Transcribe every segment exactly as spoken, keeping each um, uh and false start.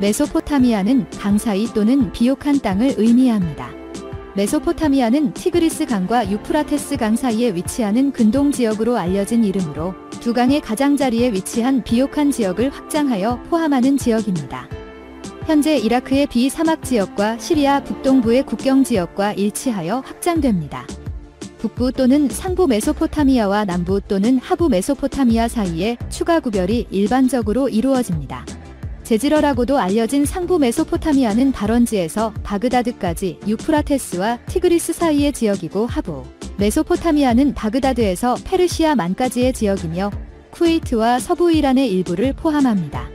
메소포타미아는 강사이 또는 비옥한 땅을 의미합니다. 메소포타미아는 티그리스 강과 유프라테스 강 사이에 위치하는 근동 지역으로 알려진 이름으로 두 강의 가장자리에 위치한 비옥한 지역을 확장하여 포함하는 지역입니다. 현재 이라크의 비사막 지역과 시리아 북동부의 국경 지역과 일치하여 확장됩니다. 북부 또는 상부 메소포타미아와 남부 또는 하부 메소포타미아 사이에 추가 구별이 일반적으로 이루어집니다. 제지러라고도 알려진 상부 메소포타미아는 발원지에서 바그다드까지 유프라테스와 티그리스 사이의 지역이고, 하부 메소포타미아는 바그다드에서 페르시아 만까지의 지역이며 쿠웨이트와 서부 이란의 일부를 포함합니다.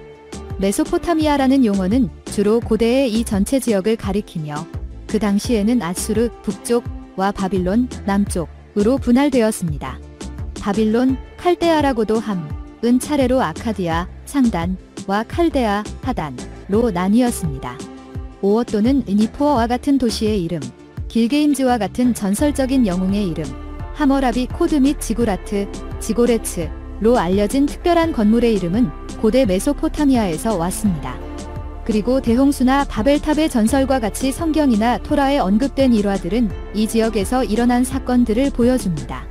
메소포타미아라는 용어는 주로 고대의 이 전체 지역을 가리키며 그 당시에는 아수르 북쪽과 바빌론 남쪽으로 분할되었습니다. 바빌론, 칼데아라고도 함은 차례로 아카디아, 상단 와 칼데아, 하단로 나뉘었습니다. 오어 또는 니포어와 같은 도시의 이름, 길게임즈와 같은 전설적인 영웅의 이름, 하머라비 코드 및 지구라트, 지고레츠로 알려진 특별한 건물의 이름은 고대 메소포타미아에서 왔습니다. 그리고 대홍수나 바벨탑의 전설과 같이 성경이나 토라에 언급된 일화들은 이 지역에서 일어난 사건들을 보여줍니다.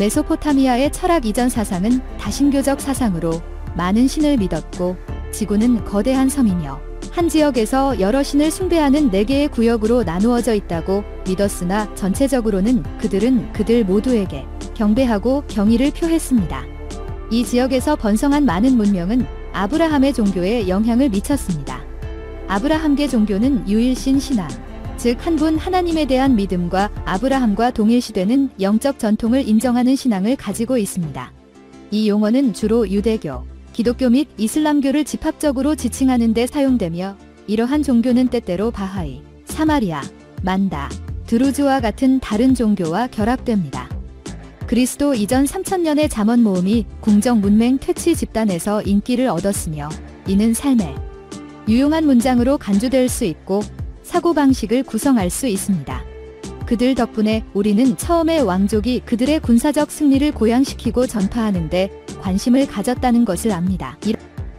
메소포타미아의 철학 이전 사상은 다신교적 사상으로 많은 신을 믿었고, 지구는 거대한 섬이며 한 지역에서 여러 신을 숭배하는 네 개의 구역으로 나누어져 있다고 믿었으나 전체적으로는 그들은 그들 모두에게 경배하고 경의를 표했습니다. 이 지역에서 번성한 많은 문명은 아브라함의 종교에 영향을 미쳤습니다. 아브라함계 종교는 유일신 신앙, 즉 한 분 하나님에 대한 믿음과 아브라함과 동일시되는 영적 전통을 인정하는 신앙을 가지고 있습니다. 이 용어는 주로 유대교, 기독교 및 이슬람교를 집합적으로 지칭하는 데 사용되며, 이러한 종교는 때때로 바하이, 사마리아, 만다, 드루즈와 같은 다른 종교와 결합됩니다. 그리스도 이전 삼천 년의 잠언 모음이 궁정 문맹 퇴치 집단에서 인기를 얻었으며, 이는 삶에 유용한 문장으로 간주될 수 있고 사고방식을 구성할 수 있습니다. 그들 덕분에 우리는 처음에 왕족이 그들의 군사적 승리를 고양시키고 전파하는 데 관심을 가졌다는 것을 압니다.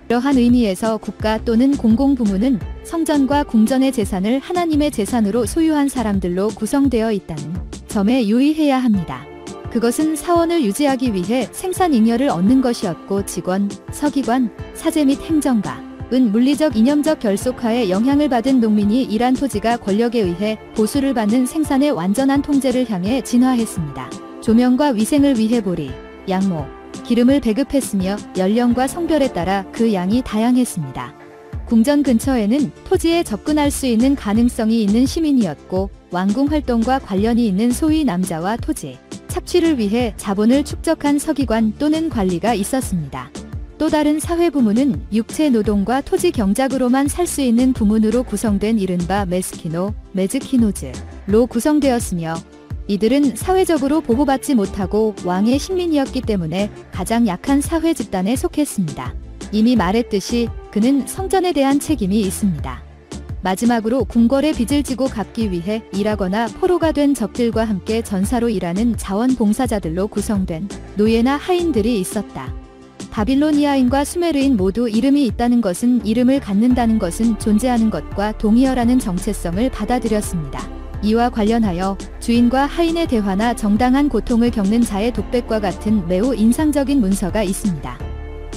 이러한 의미에서 국가 또는 공공부문은 성전과 궁전의 재산을 하나님의 재산으로 소유한 사람들로 구성되어 있다는 점에 유의해야 합니다. 그것은 사원을 유지하기 위해 생산잉여를 얻는 것이었고, 직원, 서기관, 사제 및 행정가 은 물리적 이념적 결속하에 영향을 받은 농민이 이란 토지가 권력에 의해 보수를 받는 생산의 완전한 통제를 향해 진화했습니다. 조명과 위생을 위해 보리, 양모, 기름을 배급했으며 연령과 성별에 따라 그 양이 다양했습니다. 궁전 근처에는 토지에 접근할 수 있는 가능성이 있는 시민이었고, 왕궁 활동과 관련이 있는 소위 남자와 토지 착취를 위해 자본을 축적한 서기관 또는 관리가 있었습니다. 또 다른 사회 부문은 육체 노동과 토지 경작으로만 살 수 있는 부문으로 구성된 이른바 메스키노, 메즈키노즈로 구성되었으며, 이들은 사회적으로 보호받지 못하고 왕의 식민이었기 때문에 가장 약한 사회 집단에 속했습니다. 이미 말했듯이 그는 성전에 대한 책임이 있습니다. 마지막으로 궁궐의 빚을 지고 갚기 위해 일하거나 포로가 된 적들과 함께 전사로 일하는 자원봉사자들로 구성된 노예나 하인들이 있었다. 바빌로니아인과 수메르인 모두 이름이 있다는 것은, 이름을 갖는다는 것은 존재하는 것과 동의어라는 정체성을 받아들였습니다. 이와 관련하여 주인과 하인의 대화나 정당한 고통을 겪는 자의 독백과 같은 매우 인상적인 문서가 있습니다.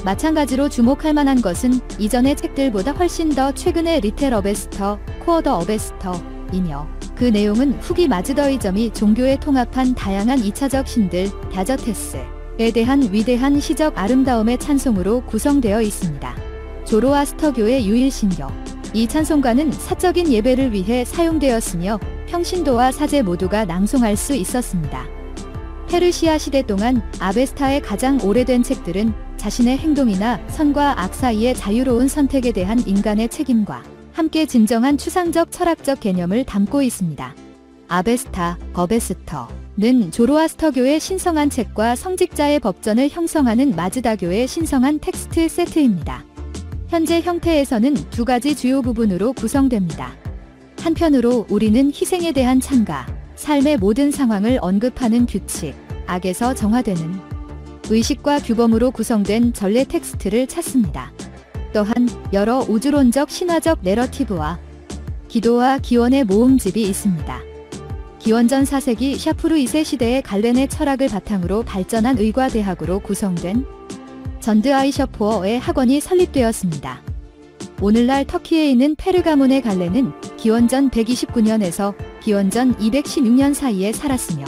마찬가지로 주목할 만한 것은 이전의 책들보다 훨씬 더 최근의 리틀 아베스타, 코어 오브 아베스타 이며, 그 내용은 후기 마즈더의 점이 종교에 통합한 다양한 이차적 신들, 다저테스 에 대한 위대한 시적 아름다움의 찬송으로 구성되어 있습니다. 조로아스터교의 유일신경, 이 찬송가는 사적인 예배를 위해 사용되었으며 평신도와 사제 모두가 낭송할 수 있었습니다. 페르시아 시대 동안 아베스타의 가장 오래된 책들은 자신의 행동이나 선과 악 사이의 자유로운 선택에 대한 인간의 책임과 함께 진정한 추상적 철학적 개념을 담고 있습니다. 아베스타, 어베스터는 조로아스터교의 신성한 책과 성직자의 법전을 형성하는 마즈다교의 신성한 텍스트 세트입니다. 현재 형태에서는 두 가지 주요 부분으로 구성됩니다. 한편으로 우리는 희생에 대한 찬가, 삶의 모든 상황을 언급하는 규칙, 악에서 정화되는 의식과 규범으로 구성된 전례 텍스트를 찾습니다. 또한 여러 우주론적 신화적 내러티브와 기도와 기원의 모음집이 있습니다. 기원전 사 세기 샤프루 이 세 시대의 갈렌의 철학을 바탕으로 발전한 의과대학으로 구성된 전드아이셔포어의 학원이 설립되었습니다. 오늘날 터키에 있는 페르가몬의 갈렌은 기원전 백이십구 년에서 기원전 이백십육 년 사이에 살았으며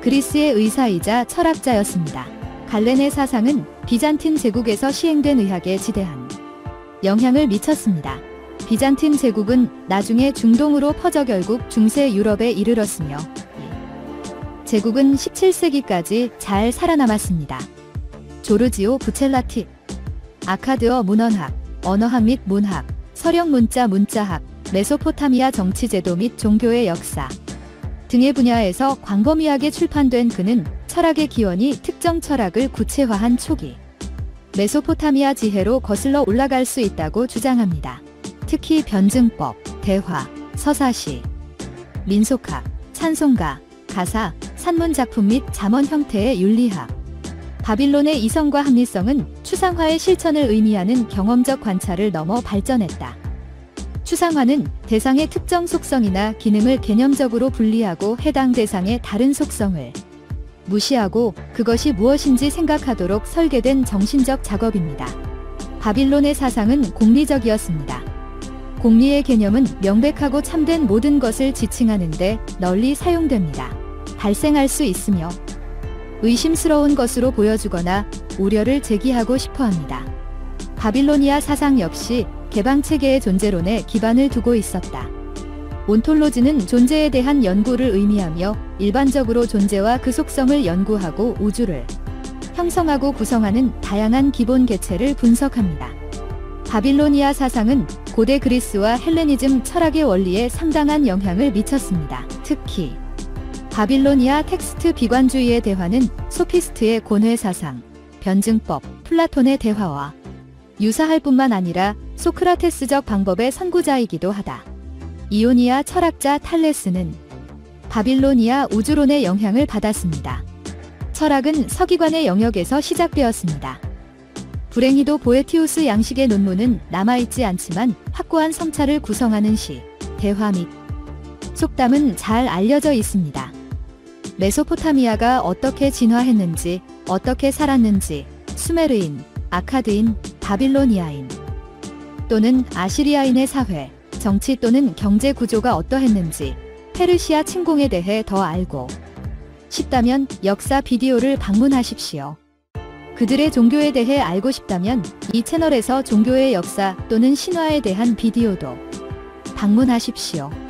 그리스의 의사이자 철학자였습니다. 갈렌의 사상은 비잔틴 제국에서 시행된 의학에 지대한 영향을 미쳤습니다. 비잔틴 제국은 나중에 중동으로 퍼져 결국 중세 유럽에 이르렀으며 제국은 십칠 세기까지 잘 살아남았습니다. 조르지오 부첼라티, 아카드어 문헌학, 언어학 및 문학, 서령 문자 문자학, 메소포타미아 정치제도 및 종교의 역사 등의 분야에서 광범위하게 출판된 그는 철학의 기원이 특정 철학을 구체화한 초기 메소포타미아 지혜로 거슬러 올라갈 수 있다고 주장합니다. 특히 변증법, 대화, 서사시, 민속학, 찬송가, 가사, 산문작품 및 잠언 형태의 윤리학, 바빌론의 이성과 합리성은 추상화의 실천을 의미하는 경험적 관찰을 넘어 발전했다. 추상화는 대상의 특정 속성이나 기능을 개념적으로 분리하고 해당 대상의 다른 속성을 무시하고 그것이 무엇인지 생각하도록 설계된 정신적 작업입니다. 바빌론의 사상은 공리적이었습니다. 공리의 개념은 명백하고 참된 모든 것을 지칭하는 데 널리 사용됩니다. 발생할 수 있으며 의심스러운 것으로 보여주거나 우려를 제기하고 싶어합니다. 바빌로니아 사상 역시 개방체계의 존재론에 기반을 두고 있었다. 온톨로지는 존재에 대한 연구를 의미하며 일반적으로 존재와 그 속성을 연구하고 우주를 형성하고 구성하는 다양한 기본 개체를 분석합니다. 바빌로니아 사상은 고대 그리스와 헬레니즘 철학의 원리에 상당한 영향을 미쳤습니다. 특히 바빌로니아 텍스트 비관주의의 대화는 소피스트의 고뇌 사상, 변증법, 플라톤의 대화와 유사할 뿐만 아니라 소크라테스적 방법의 선구자이기도 하다. 이오니아 철학자 탈레스는 바빌로니아 우주론의 영향을 받았습니다. 철학은 서기관의 영역에서 시작되었습니다. 불행히도 보에티우스 양식의 논문은 남아있지 않지만 확고한 성찰을 구성하는 시, 대화 및 속담은 잘 알려져 있습니다. 메소포타미아가 어떻게 진화했는지, 어떻게 살았는지, 수메르인, 아카드인, 바빌로니아인 또는 아시리아인의 사회, 정치 또는 경제 구조가 어떠했는지, 페르시아 침공에 대해 더 알고 싶다면 역사 비디오를 방문하십시오. 그들의 종교에 대해 알고 싶다면 이 채널에서 종교의 역사 또는 신화에 대한 비디오도 방문하십시오.